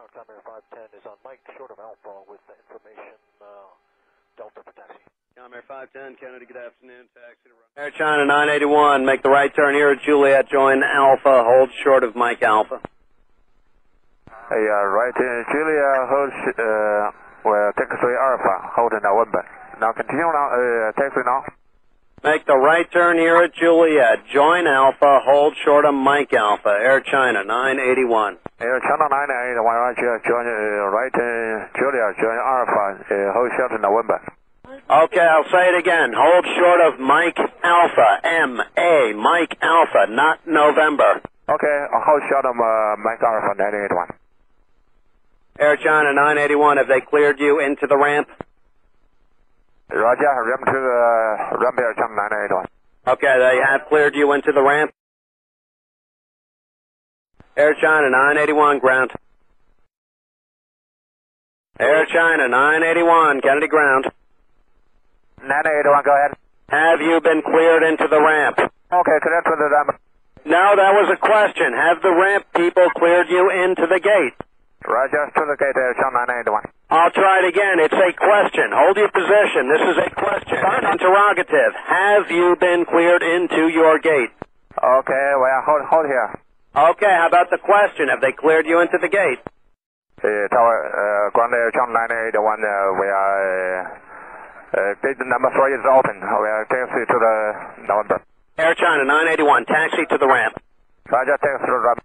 Ground Commander 510 is on Mike, short of Alpha, with information Delta for taxi. Ground Commander 510, Kennedy, good afternoon. Taxi to run. Air China 981, make the right turn here at Juliet, join Alpha, hold short of Mike Alpha. Hey, right in Juliet, hold, well, taxi Alpha, hold in November. Now continue now, taxi now. Make the right turn here at Juliet. Join Alpha. Hold short of Mike Alpha. Air China 981. Air China 981. Roger. Join right Juliet. Join Alpha. Hold short of November. Okay, I'll say it again. Hold short of Mike Alpha. M-A. Mike Alpha, not November. Okay, hold short of Mike Alpha 981. Air China 981. Have they cleared you into the ramp? Roger, ramp to the ramp here, China 981. Okay, they have cleared you into the ramp. Air China 981, ground. Air China 981, Kennedy, ground. 981, go ahead. Have you been cleared into the ramp? Okay, cleared to the ramp. No, that was a question. Have the ramp people cleared you into the gate? Roger, to the gate, Air China 981. I'll try it again. It's a question. Hold your position. This is a question. An interrogative. Have you been cleared into your gate? Okay, well, hold here. Okay, how about the question? Have they cleared you into the gate? Tower, Ground Air China 981, we are, gate number 3 is open. We are taxi to the November. Air China 981, taxi to the ramp. Roger, taxi to the ramp.